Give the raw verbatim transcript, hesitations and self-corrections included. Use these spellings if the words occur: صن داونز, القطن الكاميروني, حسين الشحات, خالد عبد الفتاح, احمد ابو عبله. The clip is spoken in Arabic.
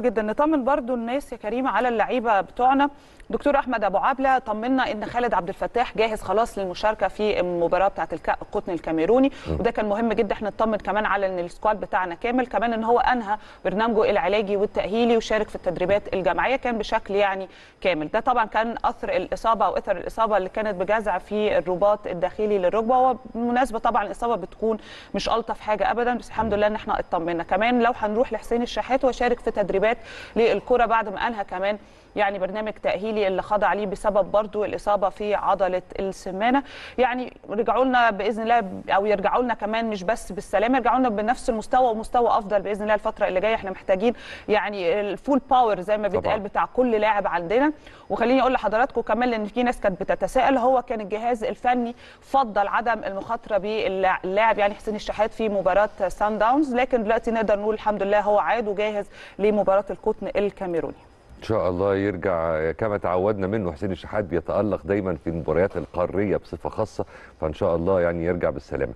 جدا نطمن برضو الناس يا كريمه على اللعيبه بتوعنا. دكتور احمد ابو عبله طمنا ان خالد عبد الفتاح جاهز خلاص للمشاركه في المباراه بتاعه القطن الكاميروني، وده كان مهم جدا. احنا نطمن كمان على ان السكواد بتاعنا كامل، كمان ان هو انهى برنامجه العلاجي والتاهيلي وشارك في التدريبات الجماعيه كان بشكل يعني كامل. ده طبعا كان اثر الاصابه او اثر الاصابه اللي كانت بجزع في الرباط الداخلي للركبه، وبالمناسبه طبعا الاصابه بتكون مش الطف حاجه ابدا، بس الحمد لله ان احنا اطمنا. كمان لو هنروح لحسين الشحات وشارك في تدريبات للكرة بعد ما انهى كمان يعني برنامج تأهيلي اللي خضع عليه بسبب برضو الإصابة في عضلة السمانة. يعني رجعوا لنا بإذن الله، أو يرجعوا لنا كمان مش بس بالسلامة، يرجعوا لنا بنفس المستوى ومستوى أفضل بإذن الله الفترة اللي جاية. احنا محتاجين يعني الفول باور زي ما بيتقال بتاع كل لاعب عندنا. وخليني أقول لحضراتكم كمان، لأن في ناس كانت بتتساءل، هو كان الجهاز الفني فضل عدم المخاطرة باللاعب يعني حسين الشحات في مباراة صن داونز، لكن دلوقتي نقدر نقول الحمد لله هو عاد وجاهز لمباراة القطن الكاميروني. إن شاء الله يرجع كما تعودنا منه. حسين الشحات بيتألق دايما في المباريات القارية بصفة خاصة، فإن شاء الله يعني يرجع بالسلامة.